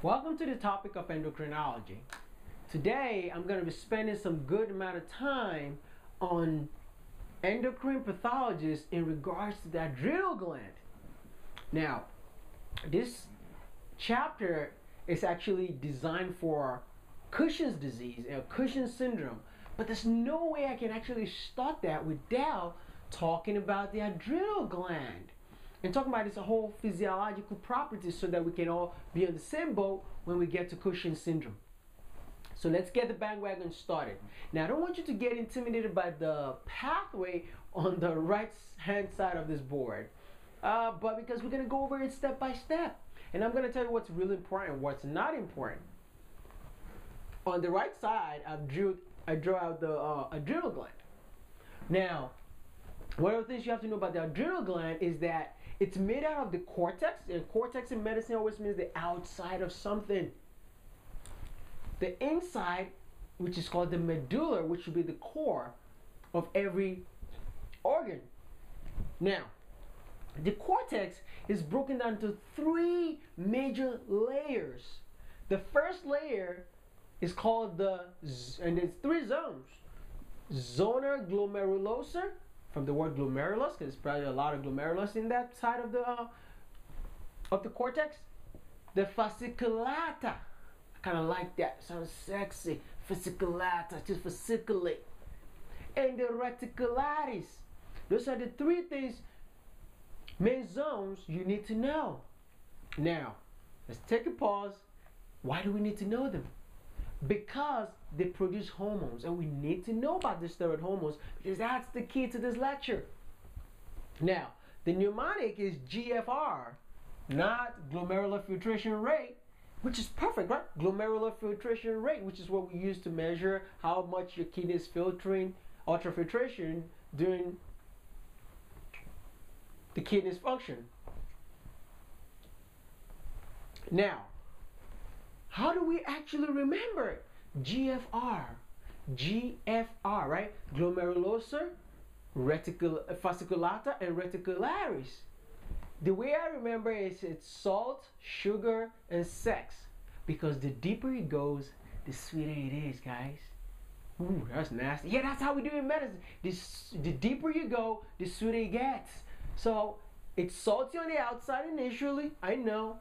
Welcome to the topic of endocrinology. Today I'm going to be spending some good amount of time on endocrine pathologists in regards to the adrenal gland. Now, this chapter is actually designed for Cushing's disease or Cushing's syndrome, but there's no way I can actually start that without talking about the adrenal gland. And talking about its whole physiological properties so that we can all be on the same boat when we get to Cushing's syndrome. So let's get the bandwagon started. Now I don't want you to get intimidated by the pathway on the right hand side of this board, but because we're going to go over it step by step. And I'm going to tell you what's really important, what's not important. On the right side, I drew out the adrenal gland. Now, one of the things you have to know about the adrenal gland is that it's made out of the cortex, and cortex in medicine always means the outside of something. The inside, which is called the medulla, which would be the core of every organ. Now, the cortex is broken down into three major layers. The first layer is called and it's three zones. Zona glomerulosa, from the word glomerulus, because there's probably a lot of glomerulus in that side of the cortex. The fasciculata, I kind of like that, sounds sexy, fasciculata, just fasciculate. And the reticularis. Those are the three things, main zones you need to know. Now, let's take a pause. Why do we need to know them? Because they produce hormones, and we need to know about the steroid hormones because that's the key to this lecture. Now, the mnemonic is GFR, not glomerular filtration rate, which is perfect, right? Glomerular filtration rate, which is what we use to measure how much your kidney is filtering, ultrafiltration, during the kidney's function. Now, how do we actually remember it? GFR, right? Glomerulosa, fasciculata, and reticularis. The way I remember is it's salt, sugar, and sex. Because the deeper it goes, the sweeter it is, guys. Ooh, that's nasty. Yeah, that's how we do it in medicine. The deeper you go, the sweeter it gets. So it's salty on the outside initially, I know.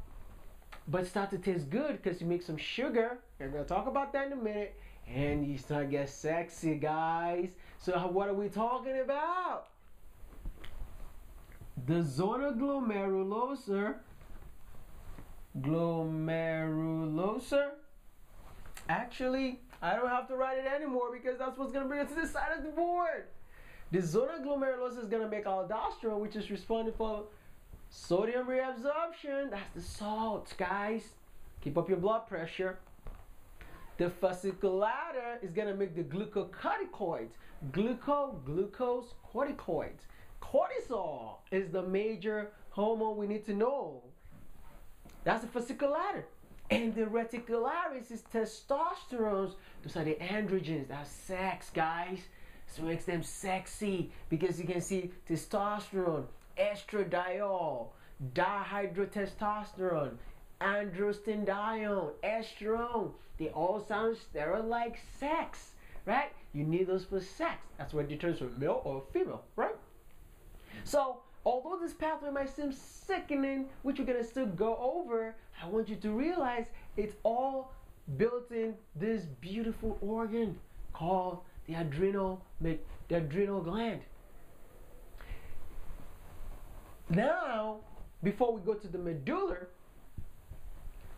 But it starts to taste good because you make some sugar, and we're going to talk about that in a minute, and you start to get sexy, guys. So what are we talking about? The zona glomerulosa, actually, I don't have to write it anymore because that's what's going to bring us to the side of the board. The zona glomerulosa is going to make aldosterone, which is responsible for sodium reabsorption. That's the salt, guys. Keep up your blood pressure. The fasciculata is going to make the glucocorticoids. Glucose, corticoids. Cortisol is the major hormone we need to know. That's the fasciculata. And the reticularis is testosterone. Those are the androgens. That's sex, guys. So it makes them sexy because you can see testosterone, estradiol, dihydrotestosterone, androstenedione, estrone. They all sound sterile like sex, right? You need those for sex. That's what determines from male or female, right? So, although this pathway might seem sickening, which we're going to still go over, I want you to realize it's all built in this beautiful organ called the adrenal gland. Now, before we go to the medulla,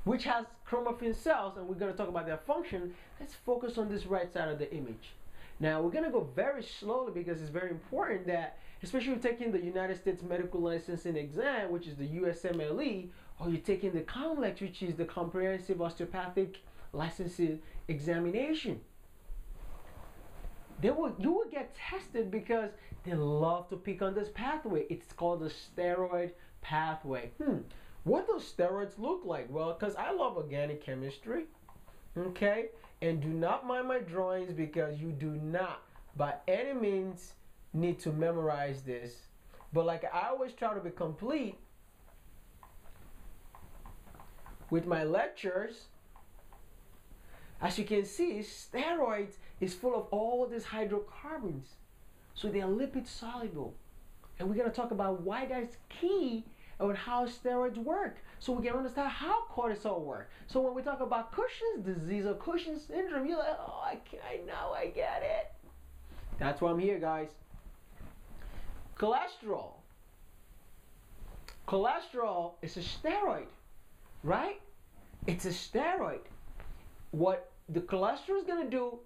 which has chromaffin cells, and we're going to talk about their function, let's focus on this right side of the image. Now, we're going to go very slowly because it's very important that, especially if you're taking the United States Medical Licensing Exam, which is the USMLE, or you're taking the COMLEX, which is the Comprehensive Osteopathic Licensing Examination. You will get tested because they love to pick on this pathway. It's called the steroid pathway. What do steroids look like? Well, because I love organic chemistry, okay? And do not mind my drawings because you do not, by any means, need to memorize this. But like I always try to be complete, with my lectures, as you can see, steroids is full of all these hydrocarbons. So they are lipid soluble. And we're going to talk about why that's key on how steroids work, so we can understand how cortisol works. So when we talk about Cushing's disease or Cushing's syndrome, you're like, oh, I know, I get it. That's why I'm here, guys. Cholesterol. Cholesterol is a steroid, right? It's a steroid. What the cholesterol is going to do,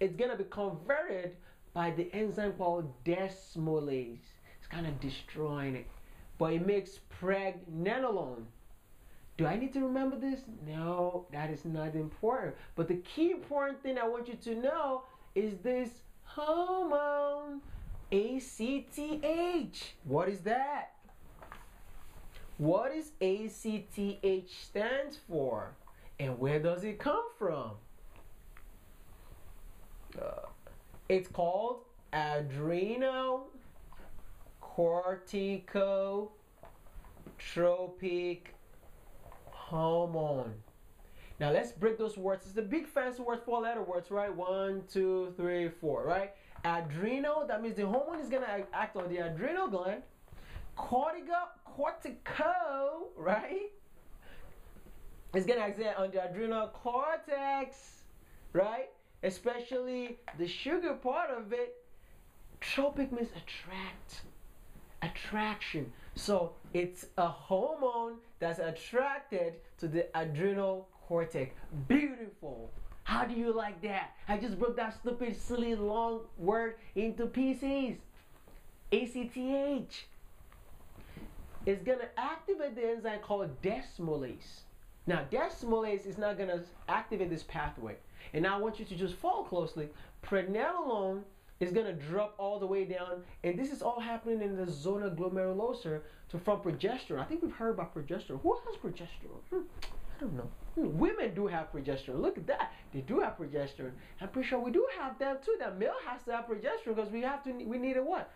it's going to be converted by the enzyme called desmolase. It's kind of destroying it. But it makes pregnenolone. Do I need to remember this? No, that is not important. But the key important thing I want you to know is this hormone, ACTH. What is that? What is ACTH stands for? And where does it come from? It's called adrenal corticotropic hormone. Now let's break those words. It's a big fancy word, four letter words, right? 1, 2, 3, 4, right? Adrenal, that means the hormone is gonna act on the adrenal gland. Cortico, right? It's gonna act on the adrenal cortex, right? Especially the sugar part of it. Tropic means attract, attraction. So it's a hormone that's attracted to the adrenal cortex. Beautiful. How do you like that? I just broke that stupid, silly, long word into pieces. ACTH is gonna activate the enzyme called desmolase. Now, desmolase is not gonna activate this pathway. And now I want you to just follow closely. Pregnenolone is gonna drop all the way down, and this is all happening in the zona glomerulosa from progesterone. I think we've heard about progesterone. Who has progesterone? I don't know. Women do have progesterone. Look at that. They do have progesterone. I'm pretty sure we do have them too. That male has to have progesterone because we need a what?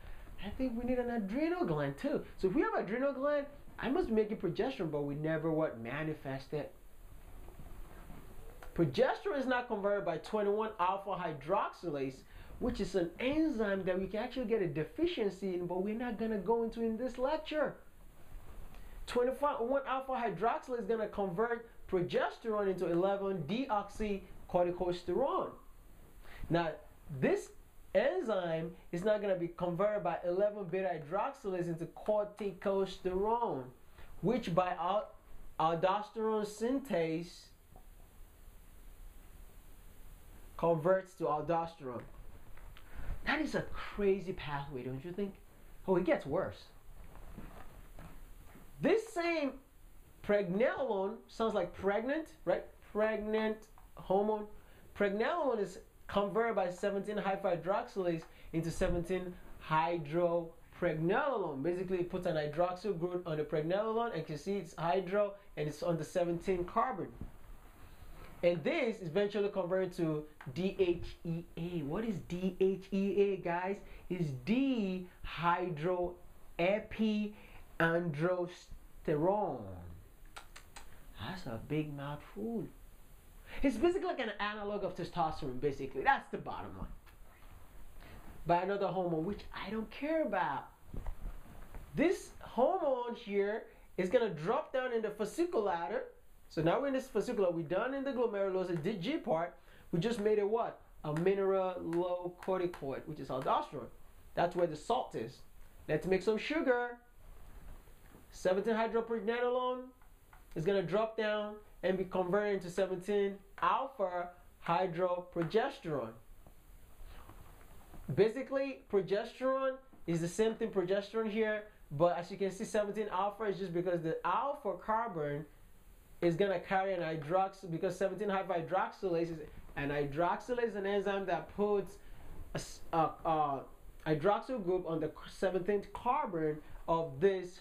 I think we need an adrenal gland too. So if we have adrenal gland, I must make it progesterone, but we never what? Manifest it. Progesterone is not converted by 21 alpha hydroxylase, which is an enzyme that we can actually get a deficiency in, but we're not going to go into in this lecture. 21 alpha hydroxylase is going to convert progesterone into 11 deoxycorticosterone. Now, this enzyme is not going to be converted by 11 beta-hydroxylase into corticosterone, which by aldosterone synthase converts to aldosterone. That is a crazy pathway, don't you think? Oh, it gets worse. This same pregnenolone sounds like pregnant, right? Pregnant hormone. Pregnenolone is converted by 17 alpha hydroxylase into 17 hydropregnenolone. Basically, it puts an hydroxyl group on the pregnenolone, and you see it's hydro and it's on the 17 carbon. And this is eventually converted to DHEA. What is DHEA, guys? It's dihydroepiandrosterone. That's a big mouthful. It's basically like an analog of testosterone, basically. That's the bottom line. By another hormone, which I don't care about. This hormone here is going to drop down in the fasciculata. So now we're in this fascicula. We're done in the glomerulosa, the G part. We just made it what? A mineralocorticoid, which is aldosterone. That's where the salt is. Let's make some sugar. 17-hydropregnenolone is going to drop down and be converted into 17-alpha-hydroprogesterone. Basically, progesterone is the same thing, progesterone here, but as you can see, 17-alpha is just because the alpha carbon is going to carry an hydroxyl, because 17-alpha-hydroxylase is an hydroxylase, is an enzyme that puts a hydroxyl group on the 17th carbon of this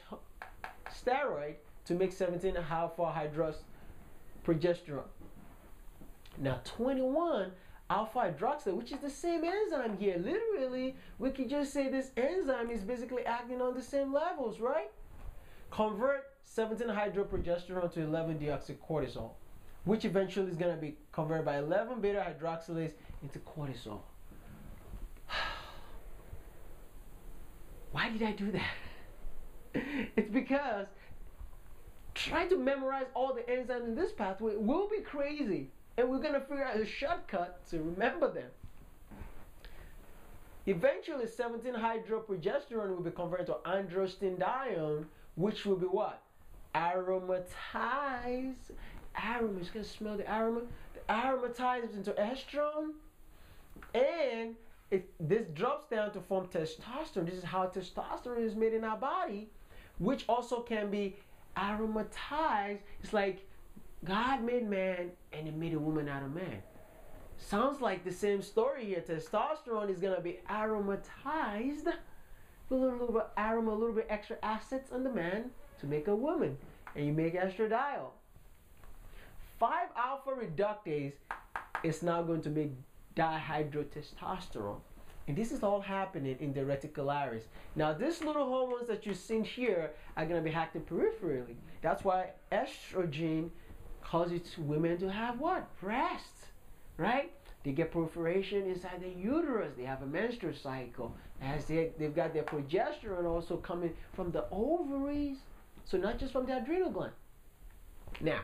steroid to make 17-alpha-hydroprogesterone. Now 21 alpha hydroxylase, which is the same enzyme here, literally we could just say this enzyme is basically acting on the same levels, right? Convert 17-hydroprogesterone to 11-deoxycortisol, which eventually is going to be converted by 11 beta-hydroxylase into cortisol. Why did I do that? It's because trying to memorize all the enzymes in this pathway will be crazy, and we're going to figure out a shortcut to remember them. Eventually, 17-hydroprogesterone will be converted to androstenedione, which will be what? Aromatized. Aromas, you can smell the aroma. The aromatized into estrone, and this drops down to form testosterone. This is how testosterone is made in our body, which also can be aromatized. It's like God made man and He made a woman out of man. Sounds like the same story here. Testosterone is going to be aromatized. Put a little bit aroma, a little bit extra acids on the man to make a woman, and you make estradiol. 5 alpha reductase is now going to make dihydrotestosterone, and this is all happening in the reticularis. Now these little hormones that you've seen here are going to be active peripherally. That's why estrogen causes women to have what? Breasts, right? They get proliferation inside the uterus. They have a menstrual cycle. As they've got their progesterone also coming from the ovaries, so not just from the adrenal gland. Now,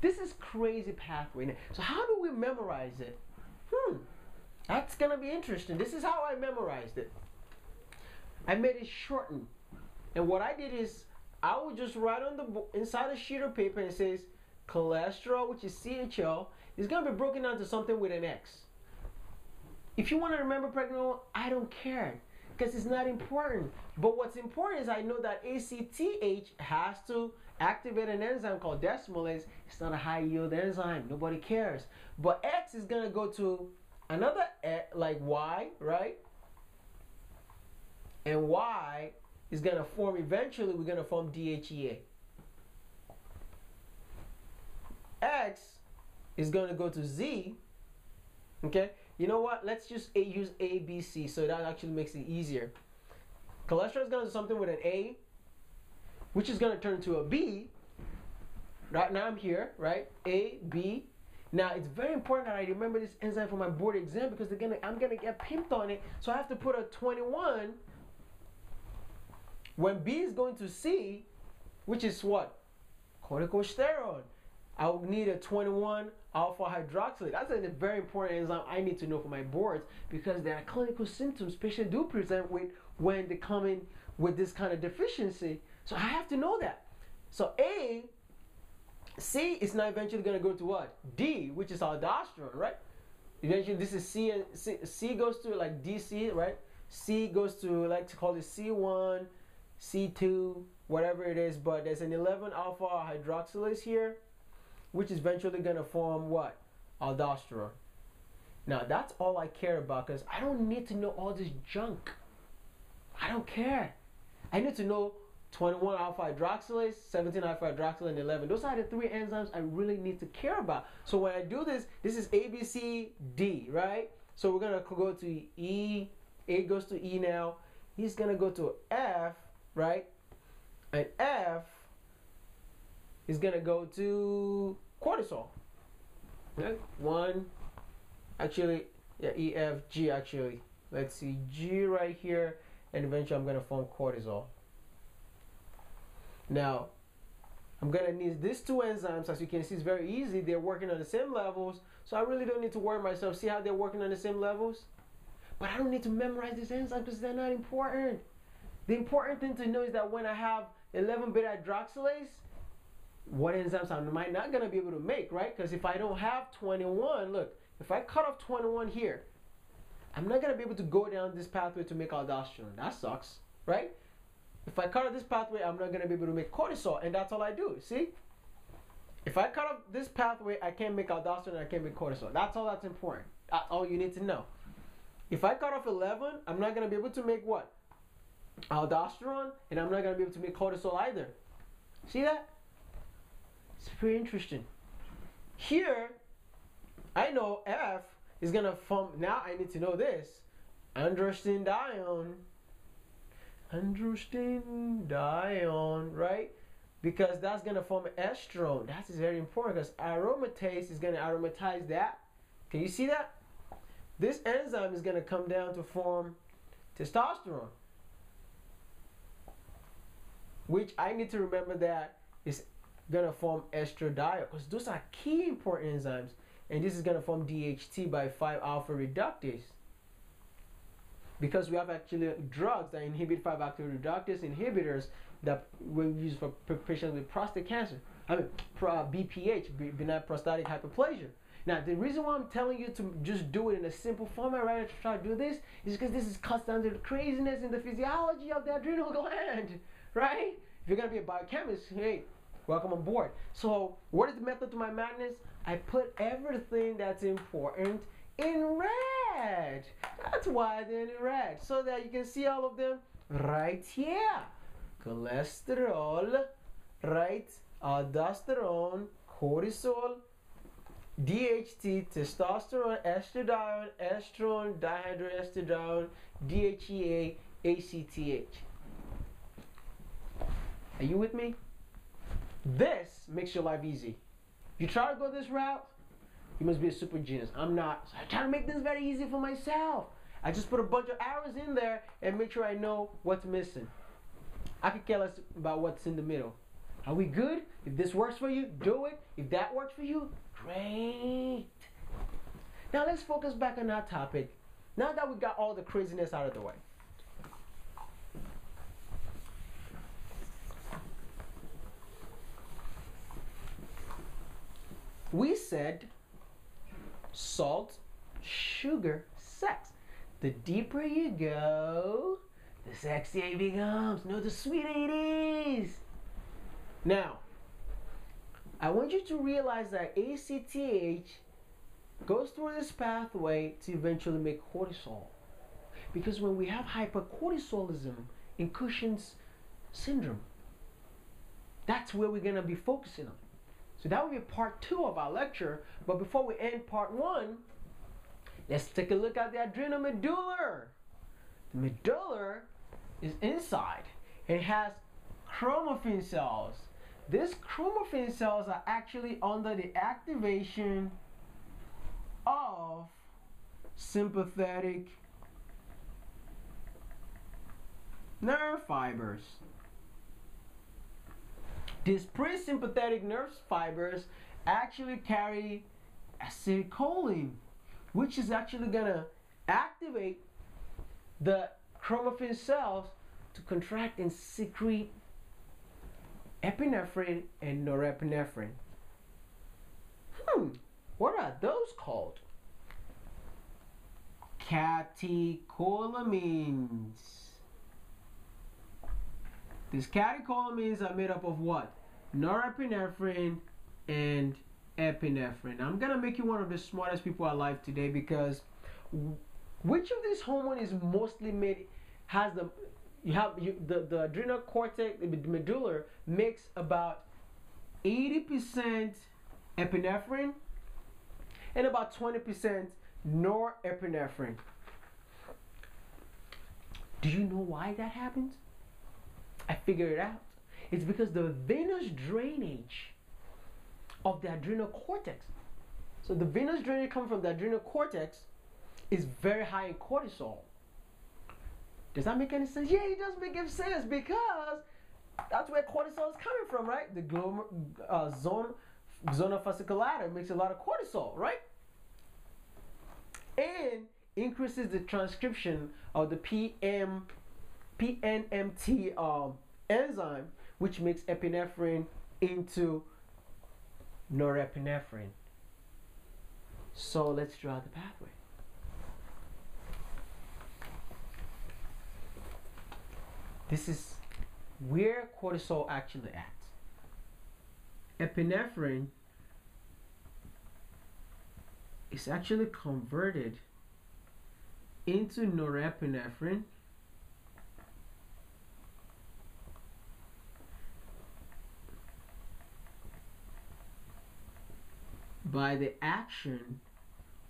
this is crazy pathway. So how do we memorize it? That's going to be interesting. This is how I memorized it. I made it shortened. And what I did is I would just write on the inside a sheet of paper and it says cholesterol, which is CHL, is going to be broken down to something with an X. If you want to remember pregnenolone, I don't care, because it's not important. But what's important is I know that ACTH has to activate an enzyme called desmolase. It's not a high yield enzyme. Nobody cares. But X is going to go to another X, like Y, right? And Y is going to form, eventually we're going to form DHEA. X is going to go to Z. Okay, you know what, let's just use A, B, C, so that actually makes it easier. Cholesterol is going to do something with an A, which is going to turn to a B. Right now I'm here, right? A, B. Now it's very important that I remember this enzyme for my board exam, because they're gonna, I'm going to get pimped on it, so I have to put a 21. When B is going to C, which is what? Corticosterone. I would need a 21 alpha hydroxylase. That's a very important enzyme I need to know for my boards, because there are clinical symptoms patients do present with when they come in with this kind of deficiency. So I have to know that. So A, C is now eventually going to go to what? D, which is aldosterone, right? Eventually this is C, and C goes to like DC, right? C goes to, like to call it C1, C2, whatever it is, but there's an 11 alpha hydroxylase here, which is eventually going to form what? Aldosterone. Now that's all I care about, because I don't need to know all this junk. I don't care. I need to know 21 alpha hydroxylase, 17 alpha hydroxylase, and 11. Those are the 3 enzymes I really need to care about. So when I do this, this is A, B, C, D, right? So we're going to go to E. A goes to E now. He's going to go to F, right? And F is going to go to cortisol. Okay. E, F, G actually. Let's see, G right here, and eventually I'm going to form cortisol. Now, I'm going to need these 2 enzymes. As you can see, it's very easy. They're working on the same levels, so I really don't need to worry myself. See how they're working on the same levels? But I don't need to memorize these enzymes, because they're not important. The important thing to know is that when I have 11 beta-hydroxylase, what enzymes am I not going to be able to make, right? Because if I don't have 21, look, if I cut off 21 here, I'm not going to be able to go down this pathway to make aldosterone. That sucks, right? If I cut off this pathway, I'm not going to be able to make cortisol, and that's all I do, see? If I cut off this pathway, I can't make aldosterone and I can't make cortisol. That's all that's important. That's all you need to know. If I cut off 11, I'm not going to be able to make what? Aldosterone, and I'm not going to be able to make cortisol either. See that? It's pretty interesting. Here, I know F is going to form, now I need to know this, androstenedione, right? because that's going to form estrone. That is very important because aromatase is going to aromatize that. Can you see that? This enzyme is going to come down to form testosterone, which I need to remember that is going to form estradiol, because those are key important enzymes. And this is going to form DHT by 5 alpha reductase, because we have actually drugs that inhibit 5 alpha reductase inhibitors that we'll use for patients with prostate cancer. I mean, BPH, benign prostatic hyperplasia. Now, the reason why I'm telling you to just do it in a simple format rather than try to do this is because this is constant craziness in the physiology of the adrenal gland, right? If you're going to be a biochemist, hey, welcome on board. So, what is the method to my madness? I put everything that's important in red. That's why they're in red, so that you can see all of them right here. Cholesterol, right? Aldosterone, cortisol, DHT, testosterone, estradiol, estrone, dihydrotestosterone, DHEA, ACTH. Are you with me? This makes your life easy. You try to go this route, you must be a super genius. I'm not. So I try to make things very easy for myself. I just put a bunch of arrows in there and make sure I know what's missing. I could care less about what's in the middle. Are we good? If this works for you, do it. If that works for you, great. Now let's focus back on our topic. Now that we got all the craziness out of the way. We said salt, sugar, sex. The deeper you go, the sexier it becomes. No, the sweeter it is. Now, I want you to realize that ACTH goes through this pathway to eventually make cortisol. Because when we have hypercortisolism in Cushing's syndrome, that's where we're going to be focusing on. So that will be part two of our lecture. But before we end part one, let's take a look at the adrenal medulla. The medulla is inside. It has chromaffin cells. These chromaffin cells are actually under the activation of sympathetic nerve fibers. These presympathetic nerve fibers actually carry acetylcholine, which is actually going to activate the chromaffin cells to contract and secrete epinephrine and norepinephrine. What are those called? Catecholamines. These catecholamines are made up of what? Norepinephrine and epinephrine. I'm going to make you one of the smartest people alive today, because which of these hormones is mostly made, has the, you have the adrenal cortex, the medulla makes about 80% epinephrine and about 20% norepinephrine. Do you know why that happens? I figured it out. It's because the venous drainage of the adrenal cortex. So the venous drainage coming from the adrenal cortex is very high in cortisol. Does that make any sense? Yeah, it does make sense, because that's where cortisol is coming from, right? The zona fasciculata makes a lot of cortisol, right? And increases the transcription of the PNMT enzyme, which makes epinephrine into norepinephrine. So let's draw the pathway. This is where cortisol actually acts. Epinephrine is actually converted into norepinephrine, by the action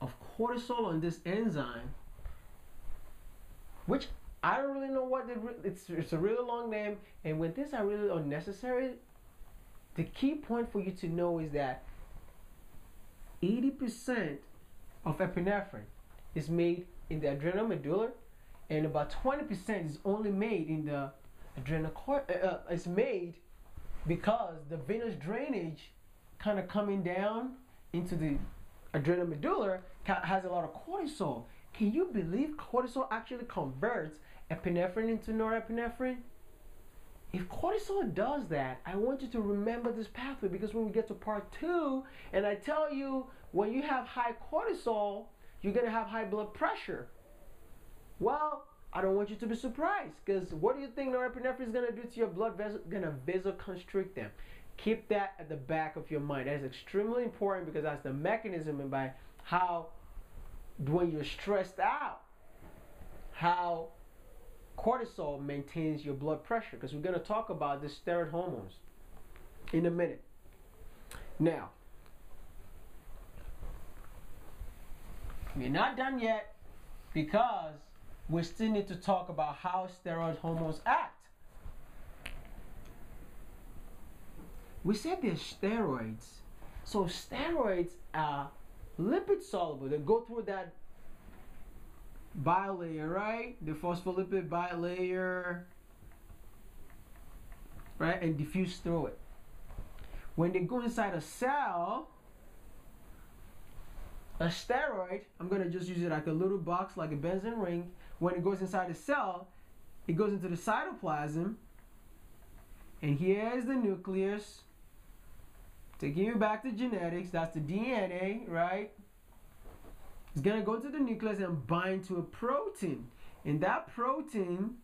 of cortisol on this enzyme, which I don't really know what it's a really long name, and when things are really unnecessary, The key point for you to know is that 80% of epinephrine is made in the adrenal medulla, and about 20% is only made in the adrenal cord. It's made because the venous drainage kind of coming down into the adrenal medulla has a lot of cortisol. Can you believe cortisol actually converts epinephrine into norepinephrine? If cortisol does that, I want you to remember this pathway, because when we get to part 2 and I tell you when you have high cortisol, you're going to have high blood pressure. Well, I don't want you to be surprised, because what do you think norepinephrine is going to do to your blood vessels? Going to vasoconstrict them. Keep that at the back of your mind. That is extremely important, because that's the mechanism, and by how when you're stressed out, how cortisol maintains your blood pressure, because we're going to talk about the steroid hormones in a minute. Now, we're not done yet, because we still need to talk about how steroid hormones act. We said they're steroids. So steroids are lipid soluble. They go through that bilayer, right? The phospholipid bilayer, right? And diffuse through it. When they go inside a cell, a steroid, I'm going to just use it like a little box, like a benzene ring. When it goes inside a cell, it goes into the cytoplasm. And here's the nucleus. Taking you back to genetics, that's the DNA, right? It's going to go to the nucleus and bind to a protein. And that protein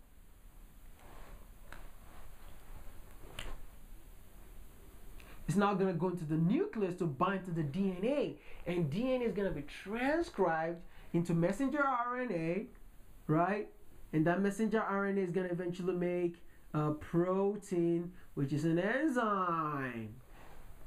is now going to go into the nucleus to bind to the DNA. And DNA is going to be transcribed into messenger RNA, right? And that messenger RNA is going to eventually make a protein, which is an enzyme.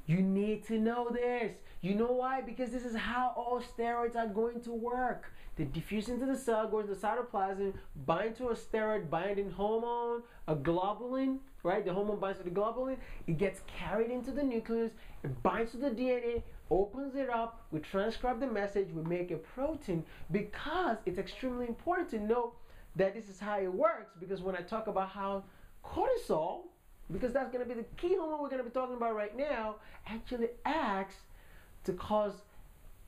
You need to know this. You know why? Because this is how all steroids are going to work. They diffuse into the cell, go into the cytoplasm, bind to a steroid binding hormone, a globulin, right? The hormone binds to the globulin. It gets carried into the nucleus. It binds to the DNA, opens it up. We transcribe the message. We make a protein, because it's extremely important to know that this is how it works. Because when I talk about how cortisol, because that's going to be the key hormone we're going to be talking about right now, actually acts to cause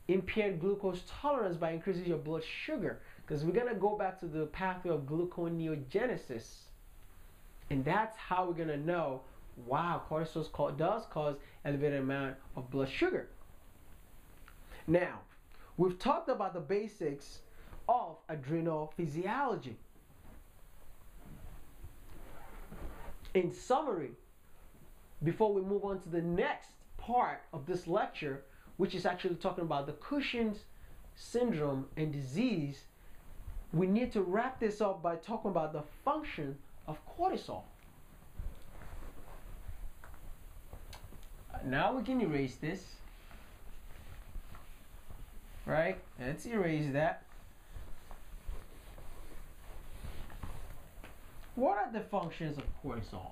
impaired glucose tolerance by increasing your blood sugar. Because we're going to go back to the pathway of gluconeogenesis. And that's how we're going to know, wow, cortisol does cause elevated amount of blood sugar. Now, we've talked about the basics of adrenal physiology. In summary, before we move on to the next part of this lecture, which is actually talking about the Cushing's syndrome and disease, we need to wrap this up by talking about the function of cortisol. Now we can erase this, right? Let's erase that. What are the functions of cortisol?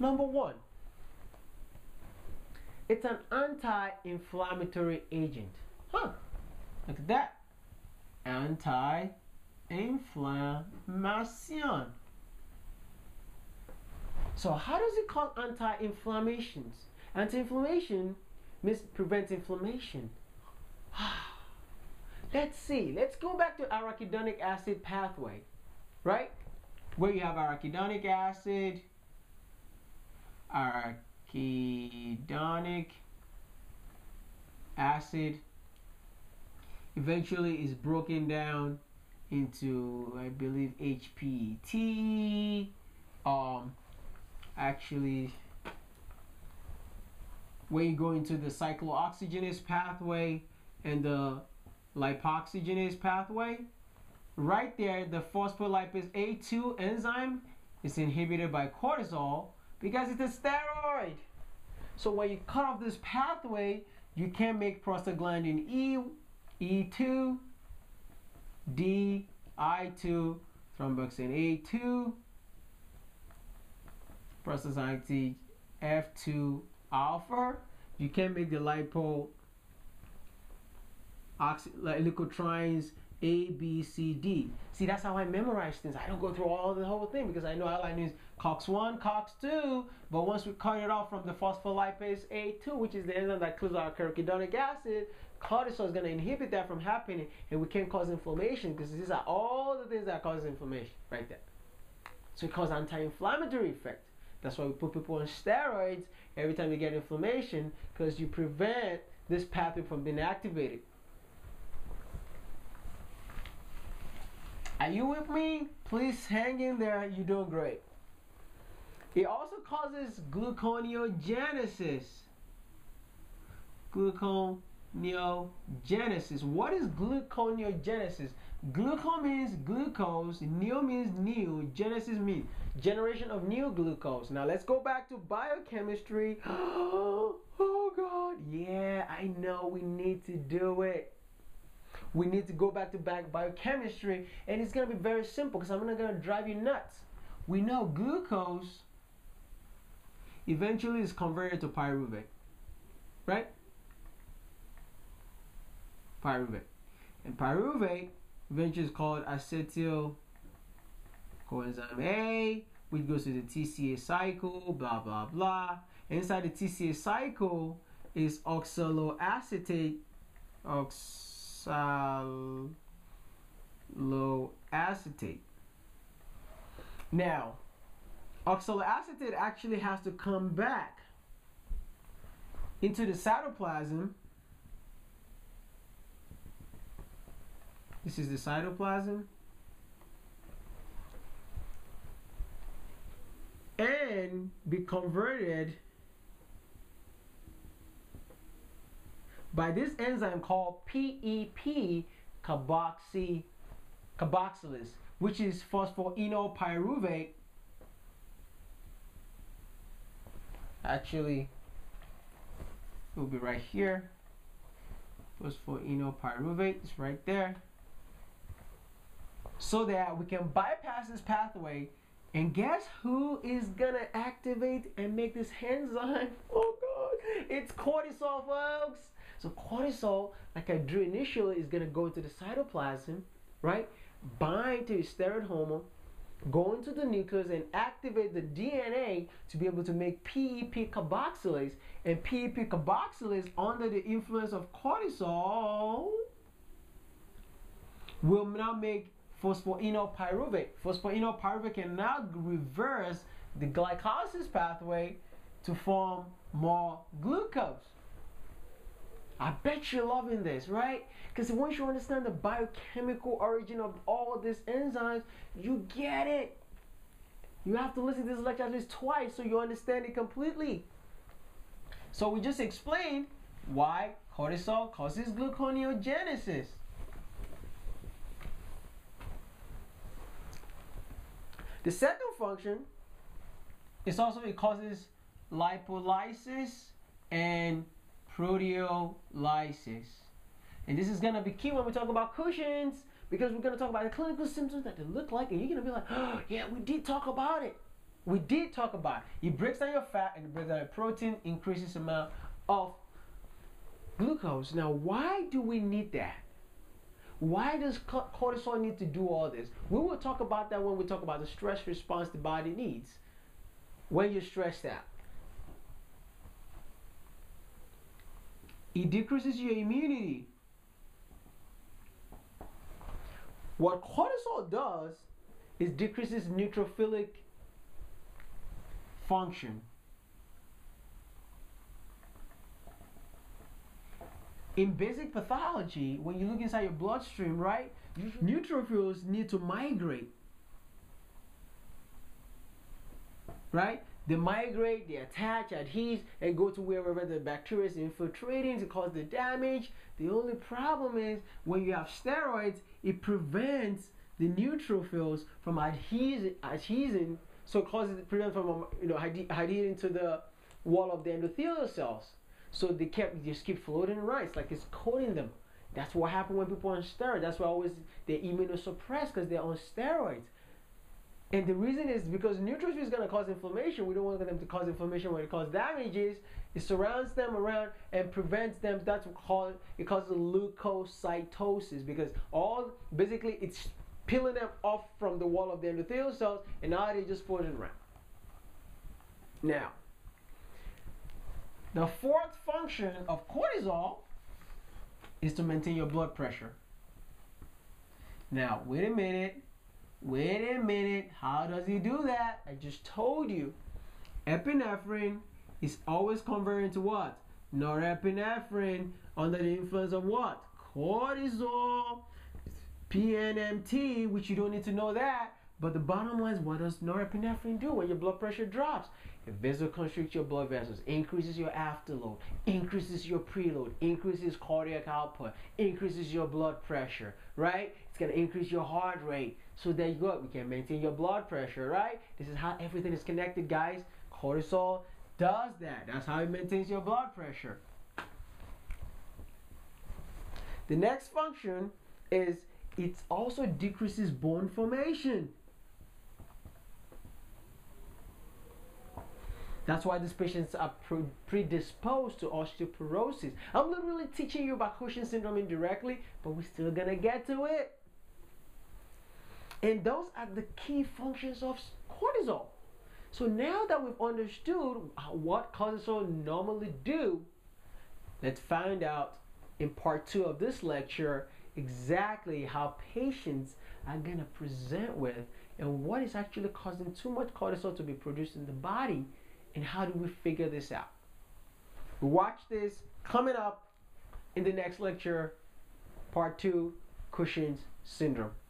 Number 1, it's an anti-inflammatory agent. Huh, look at that. Anti-inflammation. So how does it cause anti-inflammations? Anti-inflammation prevents inflammation. Let's see. Let's go back to arachidonic acid pathway, right? Where you have arachidonic acid, eventually is broken down into, I believe, HPT. Where you go into the cyclooxygenase pathway and the lipoxygenase pathway. Right there, the phospholipase A2 enzyme is inhibited by cortisol because it's a steroid. So when you cut off this pathway, you can make prostaglandin E, E2, D, I2, thromboxane A2, prostaglandin F2 alpha. You can make the leukotrienes A, B, C, D. See, that's how I memorize things. I don't go through all the whole thing because I know all I need is COX-1, COX-2, but once we cut it off from the phospholipase A2, which is the enzyme that clears our arachidonic acid, cortisol is going to inhibit that from happening, and we can cause inflammation because these are all the things that cause inflammation right there. So it causes anti-inflammatory effect. That's why we put people on steroids every time you get inflammation, because you prevent this pathway from being activated. Are you with me? Please hang in there, you're doing great. It also causes gluconeogenesis. Gluconeogenesis. What is gluconeogenesis? Gluco means glucose, neo means new, genesis means generation of new glucose. Now let's go back to biochemistry. Oh God, yeah, I know we need to do it. We need to go back to biochemistry, and it's going to be very simple because I'm not going to drive you nuts. We know glucose eventually is converted to pyruvate, right? Pyruvate. And pyruvate eventually is called acetyl coenzyme A, which goes to the TCA cycle, blah, blah, blah. And inside the TCA cycle is oxaloacetate. Oxaloacetate. Now, oxaloacetate actually has to come back into the cytoplasm. This is the cytoplasm, and be converted by this enzyme called PEP carboxylase, which is phosphoenol pyruvate. Actually, it will be right here. Phosphoenol pyruvate is right there. So that we can bypass this pathway, and guess who is gonna activate and make this enzyme? Oh God, it's cortisol, folks. So cortisol, like I drew initially, is going to go into the cytoplasm, right? Bind to your steroid hormone, go into the nucleus, and activate the DNA to be able to make PEP carboxylase. And PEP carboxylase, under the influence of cortisol, will now make phosphoenol pyruvate. Phosphoenol pyruvate can now reverse the glycolysis pathway to form more glucose. I bet you're loving this, right? Because once you understand the biochemical origin of all of these enzymes, you get it. You have to listen to this lecture at least twice so you understand it completely. So we just explained why cortisol causes gluconeogenesis. The second function is also it causes lipolysis and proteolysis. And this is going to be key when we talk about Cushing's, because we're going to talk about the clinical symptoms that they look like, and you're going to be like, oh yeah, we did talk about it. We did talk about it. It breaks down your fat and it breaks down your protein, increases the amount of glucose. Now, why do we need that? Why does cortisol need to do all this? We will talk about that when we talk about the stress response the body needs when you're stressed out. It decreases your immunity. What cortisol does is decreases neutrophilic function. In basic pathology, when you look inside your bloodstream, right, neutrophils need to migrate, right? They migrate, they attach, adhere, and go to wherever the bacteria is infiltrating to cause the damage. The only problem is when you have steroids, it prevents the neutrophils from adhering, so it causes it prevents from adhering to the wall of the endothelial cells. So they just keep floating around. It's like it's coating them. That's what happens when people are on steroids. That's why always they're immunosuppressed, because they're on steroids. And the reason is because neutrophils is going to cause inflammation. We don't want them to cause inflammation when it causes damages. It surrounds them around and prevents them. That's what called, it causes leukocytosis, because all basically it's peeling them off from the wall of the endothelial cells, and now they're just floating around. Now, the fourth function of cortisol is to maintain your blood pressure. Now, wait a minute. Wait a minute, how does he do that? I just told you, epinephrine is always converted to what? Norepinephrine, under the influence of what? Cortisol, PNMT, which you don't need to know that, but the bottom line is, what does norepinephrine do when your blood pressure drops? It vasoconstricts your blood vessels, increases your afterload, increases your preload, increases cardiac output, increases your blood pressure, right? It's going to increase your heart rate. So there you go. We can maintain your blood pressure, right? This is how everything is connected, guys. Cortisol does that. That's how it maintains your blood pressure. The next function is it also decreases bone formation. That's why these patients are predisposed to osteoporosis. I'm not really teaching you about Cushing's syndrome indirectly, but we're still gonna get to it. And those are the key functions of cortisol. So now that we've understood what cortisol normally do, let's find out in part 2 of this lecture exactly how patients are gonna present with and what is actually causing too much cortisol to be produced in the body. And how do we figure this out? Watch this coming up in the next lecture, part 2, Cushing's syndrome.